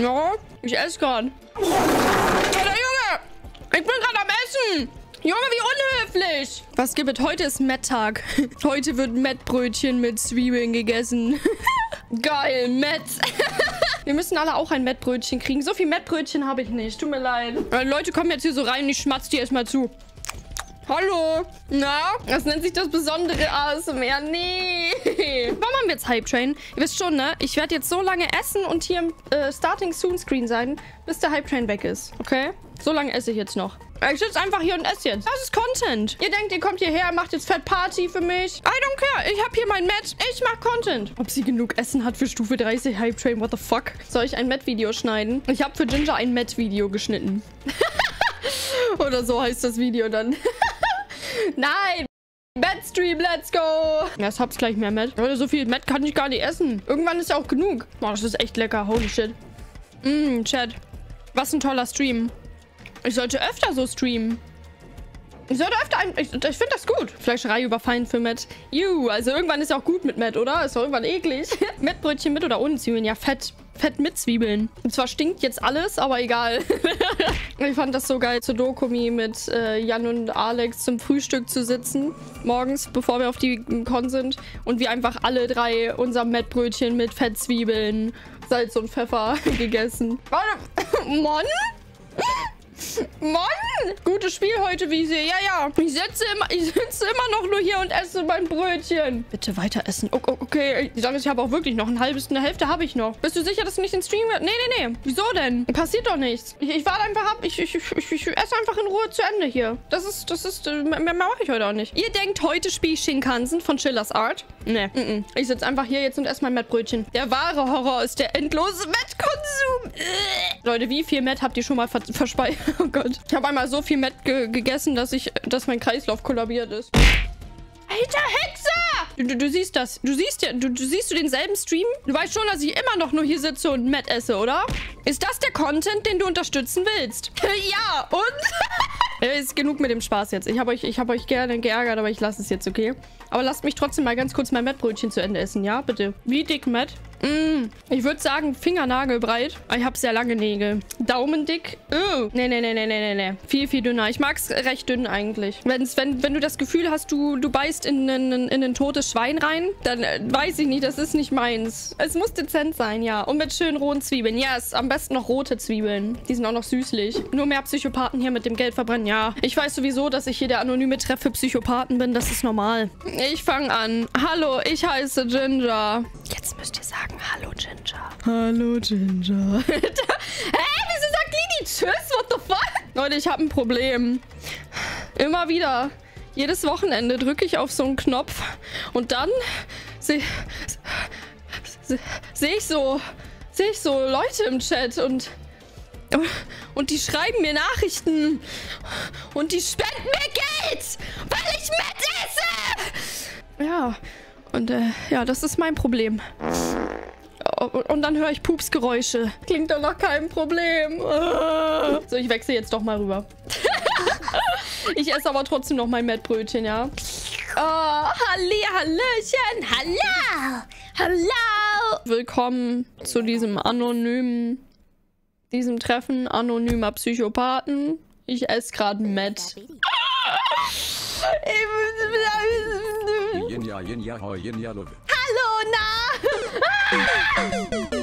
Ja, ich esse gerade. Alter Junge, ich bin gerade am Essen. Junge, wie unhöflich. Was gibt es? Heute ist Metttag. Heute wird Mettbrötchen mit Zwiebeln gegessen. Geil, Mett. Wir müssen alle auch ein Mettbrötchen kriegen. So viel Mettbrötchen habe ich nicht. Tut mir leid. Leute kommen jetzt hier so rein und ich schmatze die erstmal zu. Hallo. Na? Das nennt sich das besondere ASMR. Nee. Warum haben wir jetzt Hype Train? Ihr wisst schon, ne? Ich werde jetzt so lange essen und hier im Starting Soon Screen sein, bis der Hype Train weg ist. Okay? So lange esse ich jetzt noch. Ich sitze einfach hier und esse jetzt. Das ist Content. Ihr denkt, ihr kommt hierher, macht jetzt fett Party für mich. I don't care. Ich habe hier mein Matt. Ich mache Content. Ob sie genug Essen hat für Stufe 30 Hype Train? What the fuck? Soll ich ein Matt-Video schneiden? Ich habe für Ginger ein Matt-Video geschnitten. Oder so heißt das Video dann. Nein! Matt-Stream, let's go! Jetzt hab's gleich mehr Matt. Leute, so viel Matt kann ich gar nicht essen. Irgendwann ist ja auch genug. Boah, das ist echt lecker. Holy shit. Chat. Was ein toller Stream. Ich sollte öfter so streamen. Ich sollte öfter... Ich finde das gut. Fleischerei überfallen für Matt. Juh, also irgendwann ist ja auch gut mit Matt, oder? Ist doch irgendwann eklig. Mettbrötchen mit oder ohne Zwiebeln? Ja, fett. Fett mit Zwiebeln. Und zwar stinkt jetzt alles, aber egal. Ich fand das so geil, zur Dokumi mit Jan und Alex zum Frühstück zu sitzen. Morgens, bevor wir auf die Con sind. Und wir einfach alle drei unser Mettbrötchen mit Fettzwiebeln, Salz und Pfeffer gegessen. Warte. Mann? Mann! Gutes Spiel heute, wie sie. Ja, ja. Ich sitze immer noch nur hier und esse mein Brötchen. Bitte weiter essen. Okay, die Sache ist, ich habe auch wirklich noch eine Hälfte habe ich noch. Bist du sicher, dass du nicht in den Stream wird? Nee. Wieso denn? Passiert doch nichts. Ich warte einfach ab. Ich esse einfach in Ruhe zu Ende hier. Mehr mache ich heute auch nicht. Ihr denkt, heute spiele ich Shinkansen von Schillers Art? Nee. Ich sitze einfach hier jetzt und esse mein Mettbrötchen. Der wahre Horror ist der endlose Mettkonsum. Leute, wie viel Mett habt ihr schon mal verspeichert? Oh Gott. Ich habe einmal so viel Mett gegessen, dass mein Kreislauf kollabiert ist. Alter Hexer! Du siehst das. Siehst du denselben Stream? Du weißt schon, dass ich immer noch nur hier sitze und Mett esse, oder? Ist das der Content, den du unterstützen willst? Ja, und? Ist genug mit dem Spaß jetzt. Ich hab euch gerne geärgert, aber ich lasse es jetzt, okay? Aber lasst mich trotzdem mal ganz kurz mein Mettbrötchen zu Ende essen, ja? Bitte. Wie dick Mett? Ich würde sagen, fingernagelbreit. Ich habe sehr lange Nägel. Daumendick. Nee. Viel dünner. Ich mag es recht dünn eigentlich. Wenn du das Gefühl hast, du beißt in ein totes Schwein rein, dann weiß ich nicht, das ist nicht meins. Es muss dezent sein, ja. Und mit schönen rohen Zwiebeln. Yes, am besten noch rote Zwiebeln. Die sind auch noch süßlich. Nur mehr Psychopathen hier mit dem Geld verbrennen, ja. Ich weiß sowieso, dass ich hier der anonyme Treff für Psychopathen bin. Das ist normal. Ich fange an. Hallo, ich heiße Ginger. Jetzt müsst ihr sagen, hallo Ginger. Hallo Ginger. Hä? Wieso sagt Lini tschüss? What the fuck? Leute, ich habe ein Problem. Immer wieder. Jedes Wochenende drücke ich auf so einen Knopf und dann sehe ich so Leute im Chat und die schreiben mir Nachrichten und die spenden mir Geld, weil ich mitesse. Ja. Und ja, das ist mein Problem. Und dann höre ich Pupsgeräusche. Klingt doch nach keinem Problem. So, ich wechsle jetzt doch mal rüber. Ich esse aber trotzdem noch mein Mettbrötchen, ja. Oh, Hallöchen. Hallo. Willkommen zu diesem Treffen anonymer Psychopathen. Ich esse gerade Mett. Hallo, na!